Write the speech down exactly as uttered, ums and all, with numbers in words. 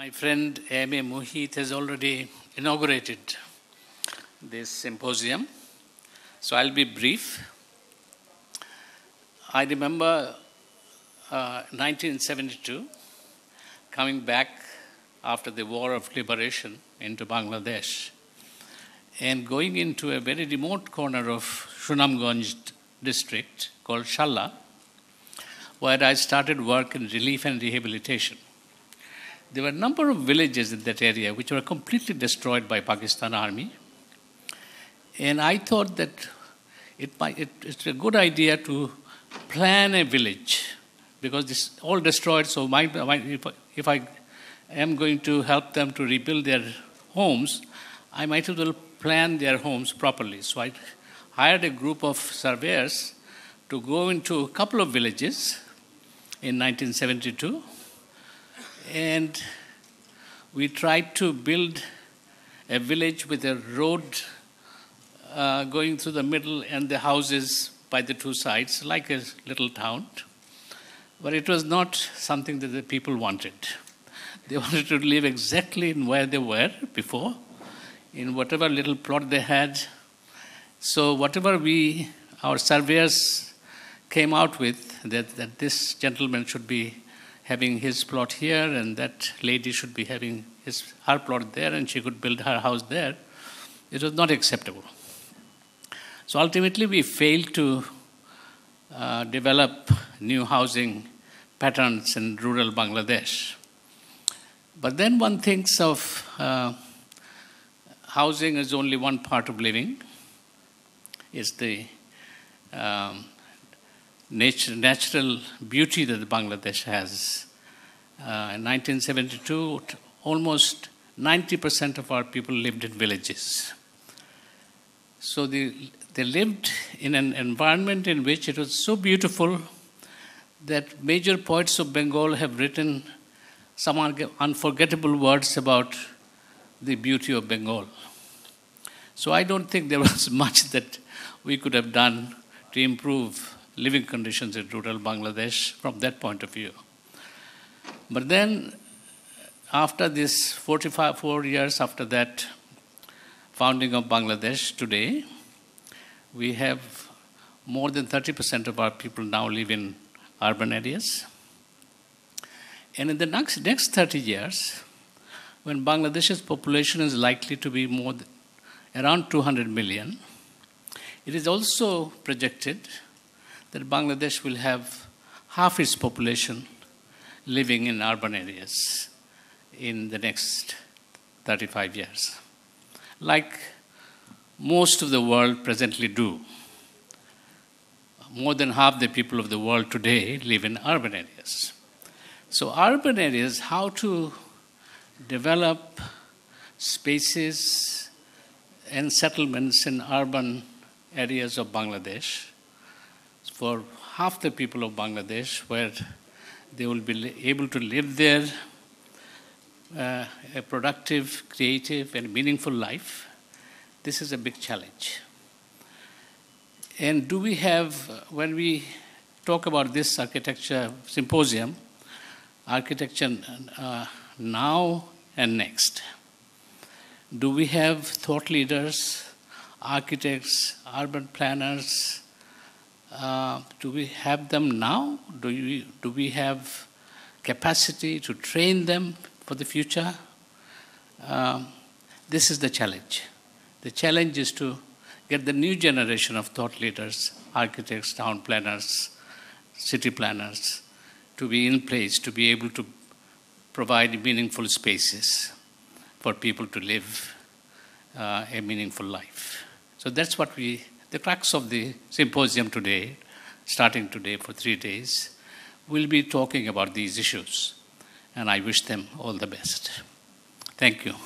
My friend A M A Muhith has already inaugurated this symposium, so I'll be brief. I remember uh, nineteen seventy-two, coming back after the War of Liberation into Bangladesh and going into a very remote corner of Sunamganj district called Shalla, where I started work in relief and rehabilitation. There were a number of villages in that area which were completely destroyed by Pakistan Army. And I thought that it might, it, it's a good idea to plan a village, because this all destroyed, so my, my, if, I, if I am going to help them to rebuild their homes, I might as well plan their homes properly. So I hired a group of surveyors to go into a couple of villages in nineteen seventy-two. And we tried to build a village with a road uh, going through the middle and the houses by the two sides, like a little town. But it was not something that the people wanted. They wanted to live exactly in where they were before, in whatever little plot they had. So whatever we, our surveyors came out with, that, that this gentleman should be having his plot here and that lady should be having his, her plot there and she could build her house there, it was not acceptable. So ultimately we failed to uh, develop new housing patterns in rural Bangladesh. But then one thinks of uh, housing as only one part of living. It's the um, Nature, natural beauty that Bangladesh has. Uh, in nineteen seventy-two, almost ninety percent of our people lived in villages. So they, they lived in an environment in which it was so beautiful that major poets of Bengal have written some unforgettable words about the beauty of Bengal. So I don't think there was much that we could have done to improve living conditions in rural Bangladesh from that point of view. But then, after this forty-four years after that founding of Bangladesh, today, we have more than thirty percent of our people now live in urban areas. And in the next, next thirty years, when Bangladesh's population is likely to be more than, around two hundred million, it is also projected that Bangladesh will have half its population living in urban areas in the next thirty-five years, like most of the world presently do. More than half the people of the world today live in urban areas. So urban areas, how to develop spaces and settlements in urban areas of Bangladesh, for half the people of Bangladesh, where they will be able to live there uh, a productive, creative, and meaningful life. This is a big challenge. And do we have, when we talk about this architecture symposium, architecture uh, now and next, do we have thought leaders, architects, urban planners? Uh, do we have them now? Do we, do we have capacity to train them for the future? Uh, this is the challenge. The challenge is to get the new generation of thought leaders, architects, town planners, city planners, to be in place, to be able to provide meaningful spaces for people to live uh, a meaningful life. So that's what we... The crux of the symposium today, starting today for three days, will be talking about these issues, and I wish them all the best. Thank you.